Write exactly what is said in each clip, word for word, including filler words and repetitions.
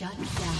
Shut down.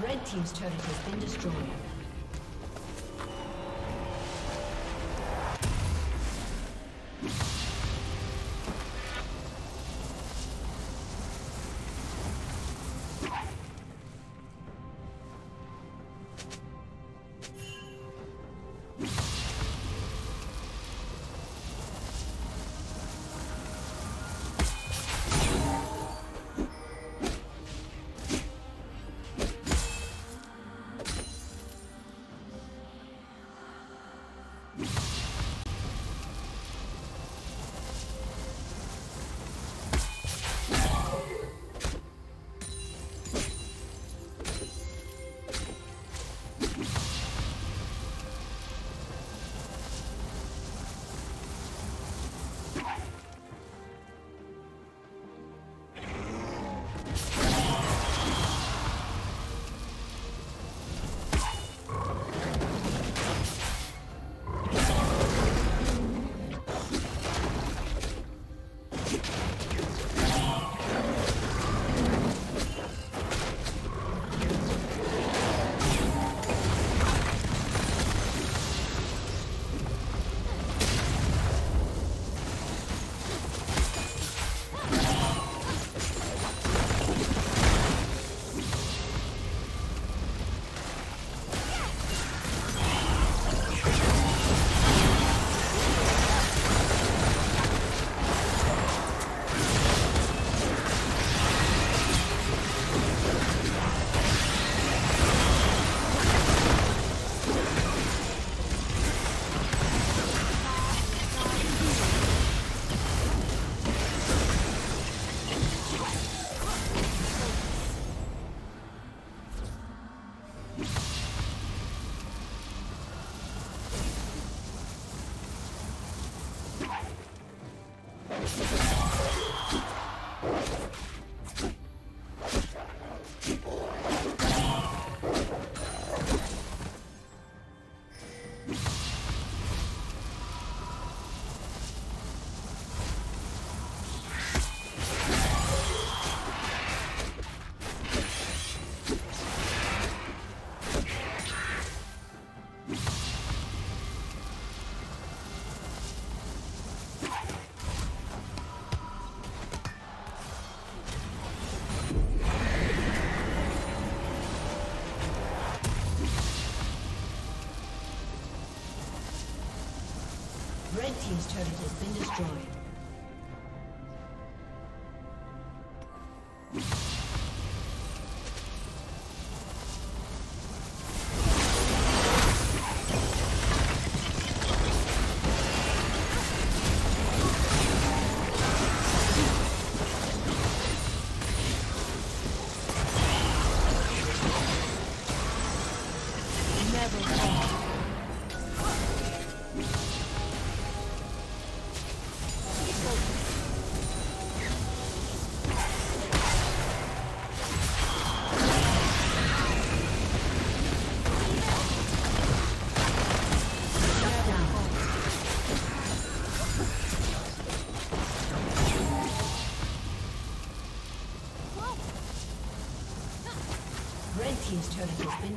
Red team's turret has been destroyed. Red team's turret has been destroyed. Team's turret has been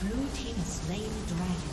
Blue team's turret has been destroyed. Slain the dragon.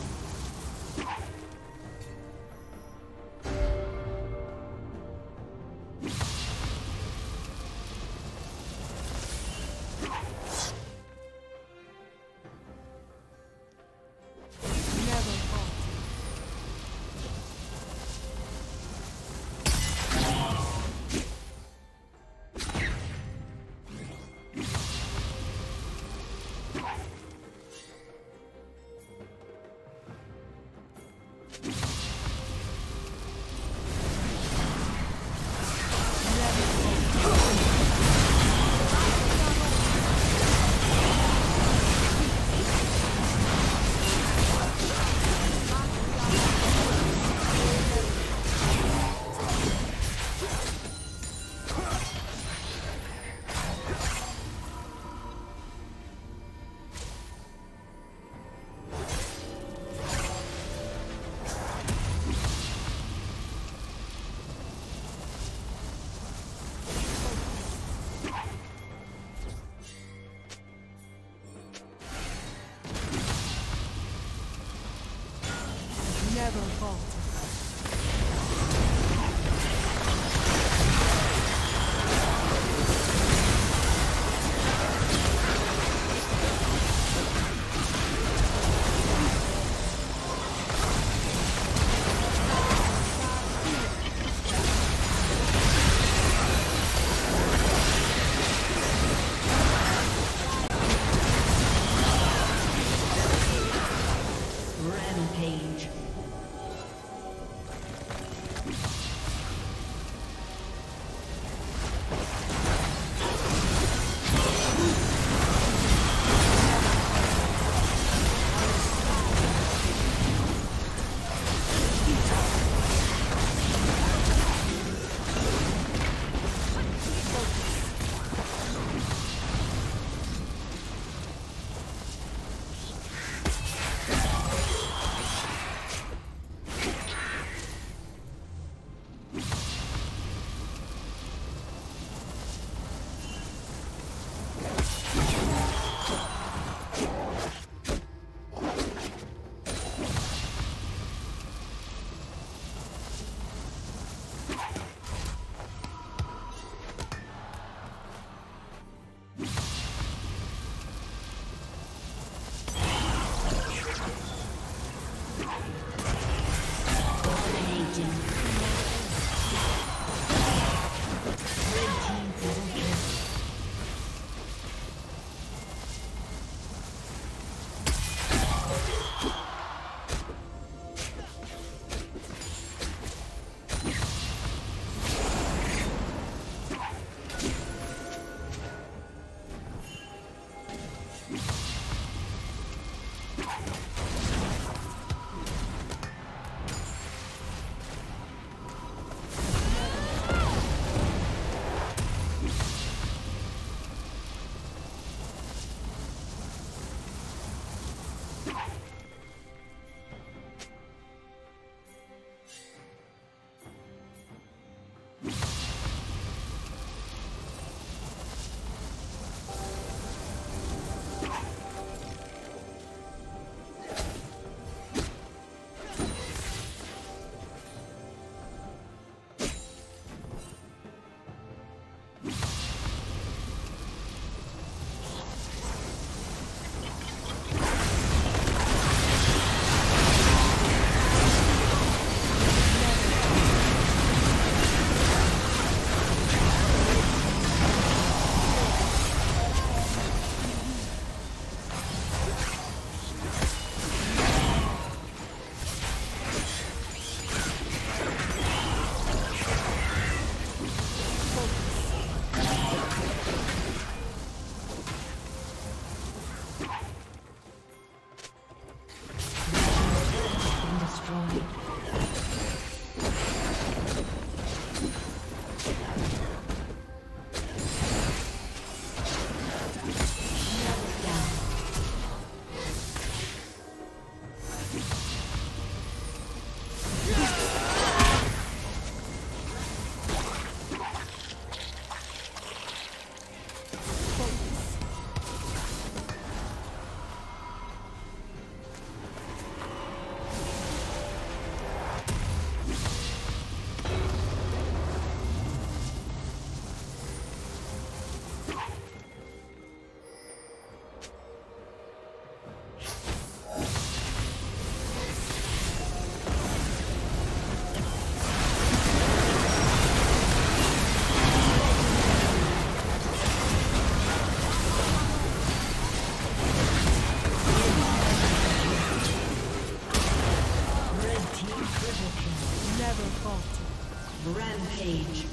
Rampage.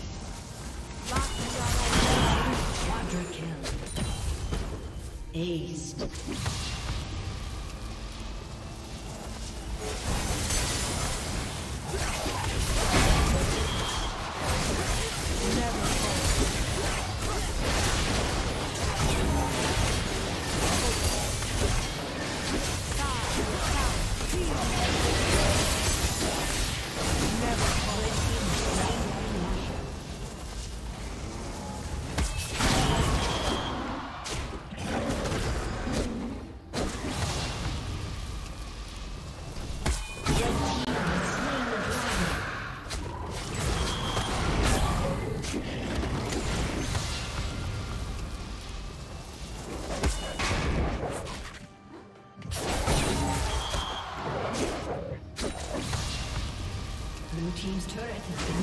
Quadra kill. Ace. Blue team's turret has been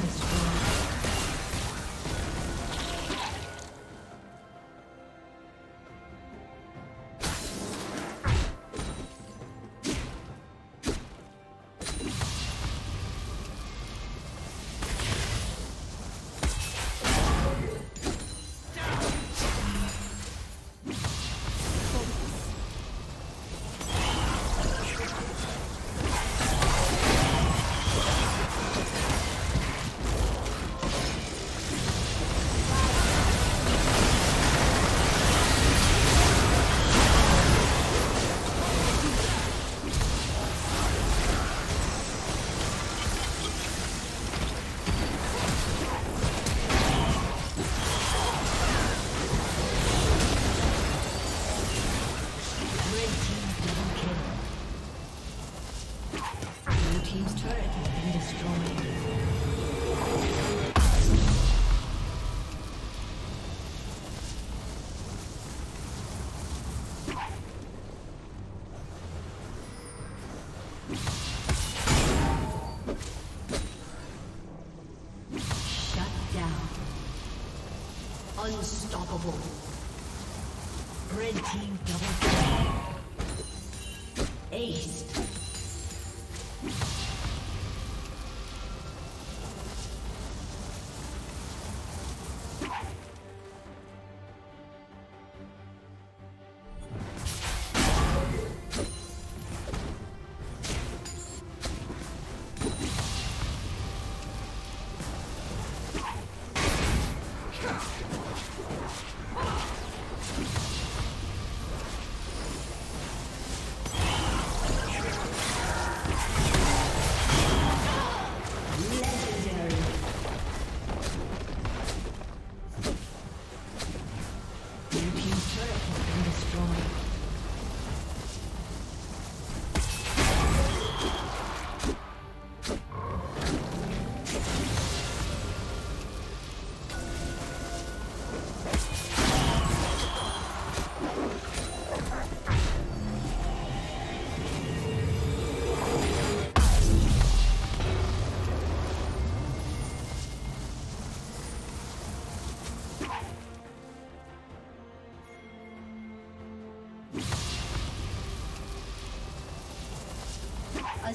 unstoppable. Red team double kill. Ace. A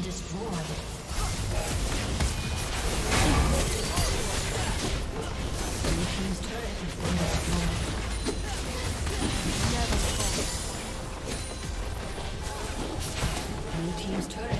Destroyed. Team's turret.